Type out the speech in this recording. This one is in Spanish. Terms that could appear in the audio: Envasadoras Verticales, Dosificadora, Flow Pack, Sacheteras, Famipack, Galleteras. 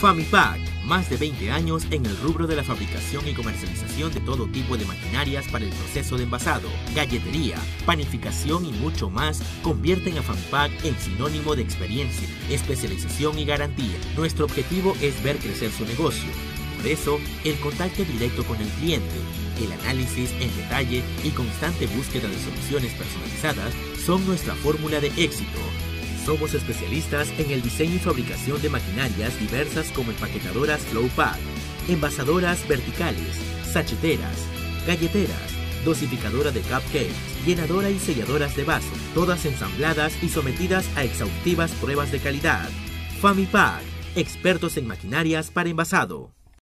Famipack, más de 20 años en el rubro de la fabricación y comercialización de todo tipo de maquinarias para el proceso de envasado, galletería, panificación y mucho más, convierten a Famipack en sinónimo de experiencia, especialización y garantía. Nuestro objetivo es ver crecer su negocio. Por eso, el contacto directo con el cliente, el análisis en detalle y constante búsqueda de soluciones personalizadas son nuestra fórmula de éxito. Somos especialistas en el diseño y fabricación de maquinarias diversas como empaquetadoras Flow Pack, envasadoras verticales, sacheteras, galleteras, dosificadora de cupcakes, llenadora y selladoras de vaso, todas ensambladas y sometidas a exhaustivas pruebas de calidad. Famipack, expertos en maquinarias para envasado.